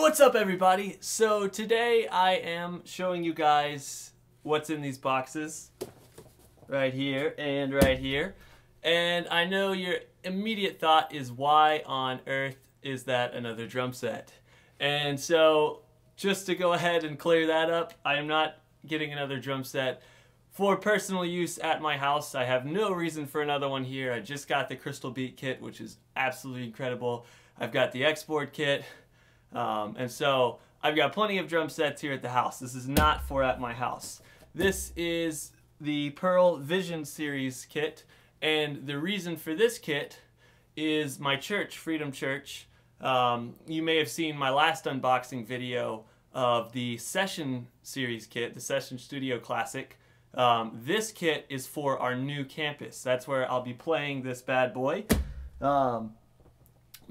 what's up, everybody? So today I am showing you guys what's in these boxes right here and right here. And I know your immediate thought is, why on earth is that another drum set? And so just to go ahead and clear that up, I am not getting another drum set for personal use at my house. I have no reason for another one here. I just got the Crystal Beat kit, which is absolutely incredible. I've got the X-Board kit. And so I've got plenty of drum sets here at the house. This is not for at my house. This is the Pearl Vision Series kit, and the reason for this kit is my church, Freedom Church. You may have seen my last unboxing video of the Session Series kit, the Session Studio Classic. This kit is for our new campus. That's where I'll be playing this bad boy.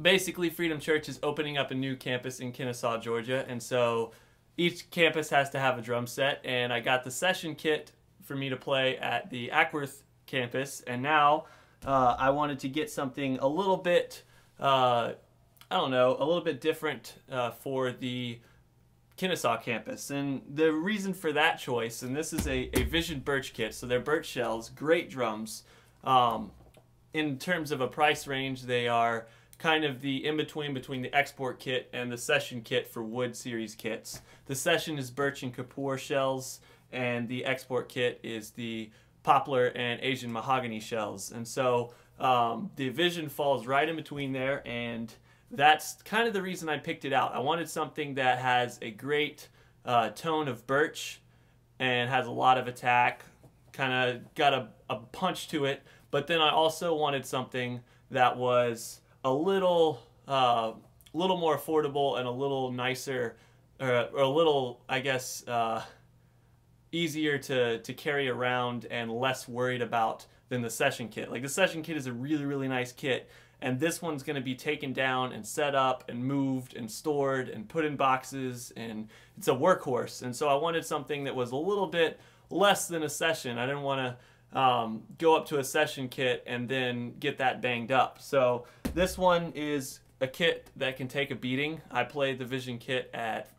Basically, Freedom Church is opening up a new campus in Kennesaw, Georgia, and so each campus has to have a drum set, and I got the session kit for me to play at the Ackworth campus, and now I wanted to get something a little bit, I don't know, a little bit different for the Kennesaw campus. And the reason for that choice, and this is a Vision birch kit, so they're birch shells, great drums. In terms of a price range, they are kind of the in-between between the export kit and the session kit for wood series kits. The session is birch and kapur shells, and the export kit is the poplar and Asian mahogany shells. And so the Vision falls right in between there, and that's kind of the reason I picked it out. I wanted something that has a great tone of birch and has a lot of attack, kind of got a punch to it, but then I also wanted something that was a little more affordable and a little nicer, or a little, I guess, easier to carry around and less worried about than the session kit. Like, the session kit is a really, really nice kit, and this one's going to be taken down and set up and moved and stored and put in boxes, and it's a workhorse. And so I wanted something that was a little bit less than a session. I didn't want to go up to a session kit and then get that banged up. So this one is a kit that can take a beating. I played the Vision kit at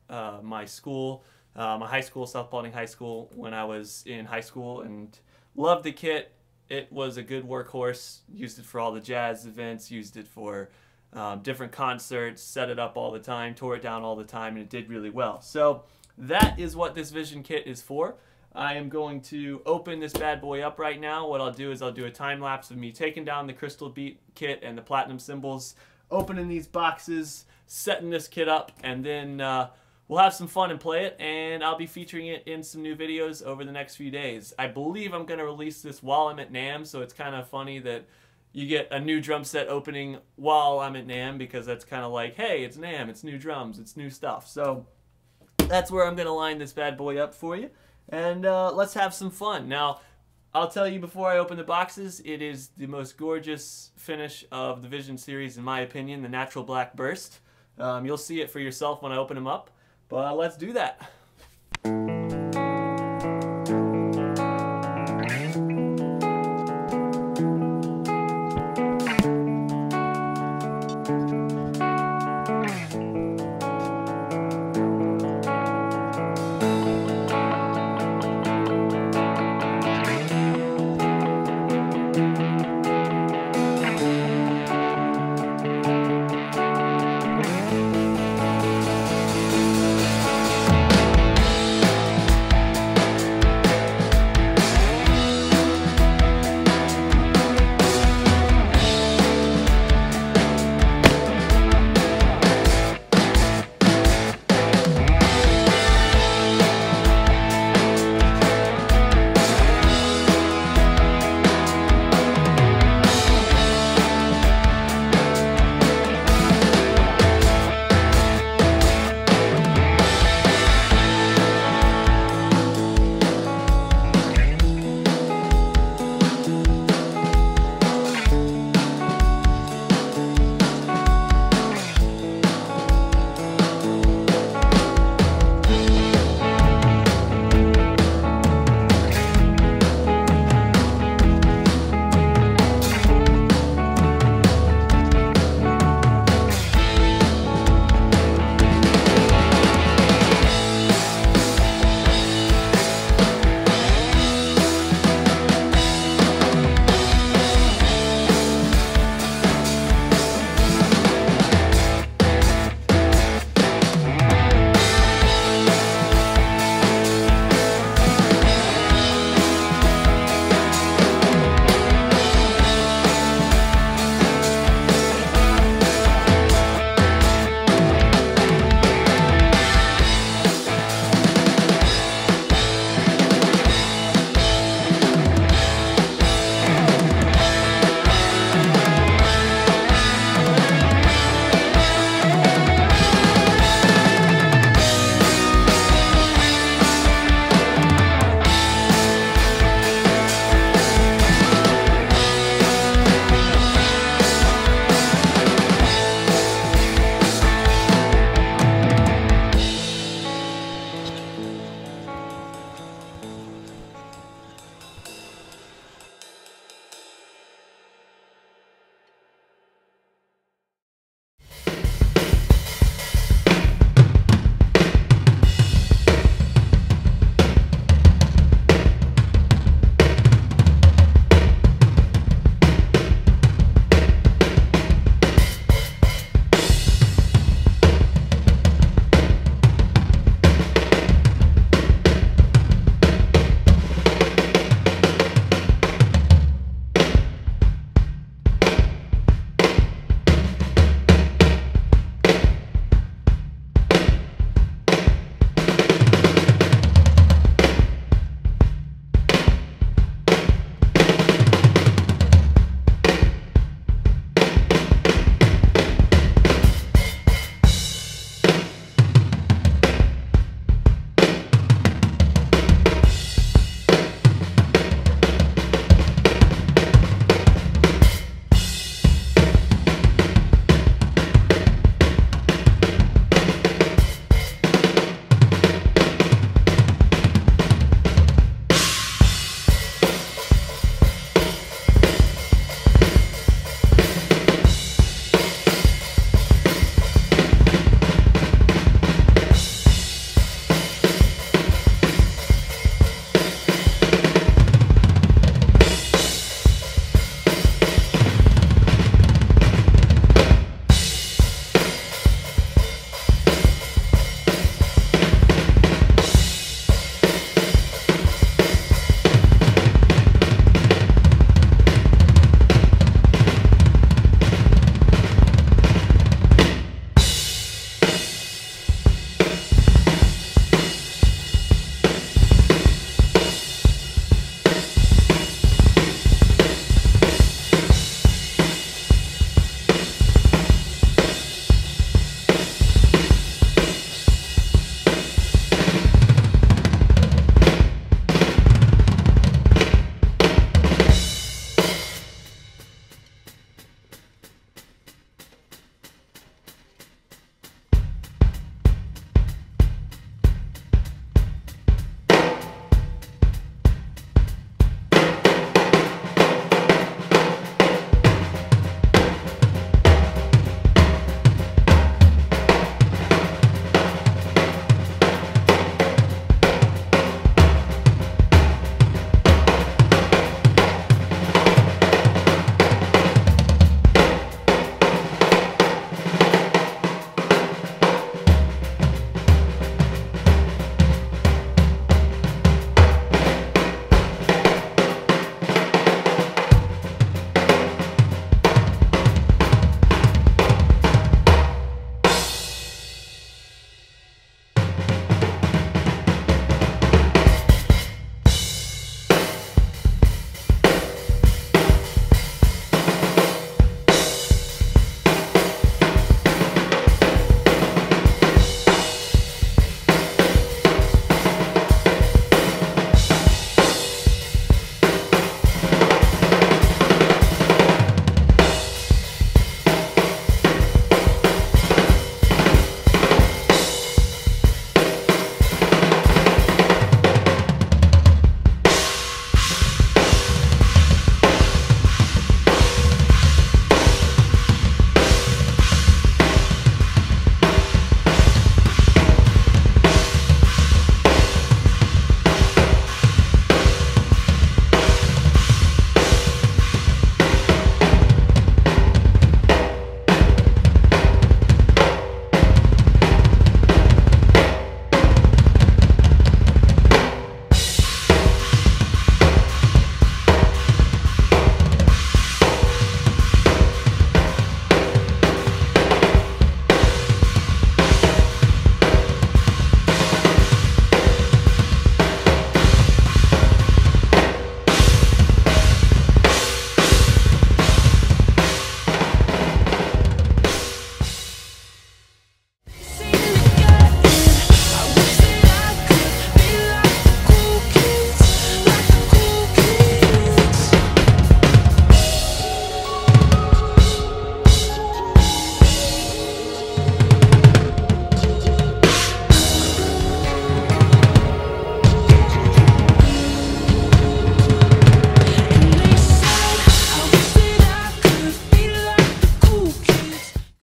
my school, my high school, South Balding High School, when I was in high school, and loved the kit. It was a good workhorse. Used it for all the jazz events, used it for different concerts, set it up all the time, tore it down all the time, and it did really well. So that is what this Vision kit is for. I am going to open this bad boy up right now. What I'll do is I'll do a time lapse of me taking down the Crystal Beat kit and the Platinum cymbals, opening these boxes, setting this kit up, and then we'll have some fun and play it, and I'll be featuring it in some new videos over the next few days. I believe I'm going to release this while I'm at NAMM, so it's kind of funny that you get a new drum set opening while I'm at NAMM, because that's kind of like, hey, it's NAMM, it's new drums, it's new stuff. So that's where I'm going to line this bad boy up for you, and let's have some fun. Now, I'll tell you before I open the boxes, it is the most gorgeous finish of the Vision series, in my opinion, the natural black burst. You'll see it for yourself when I open them up. But let's do that.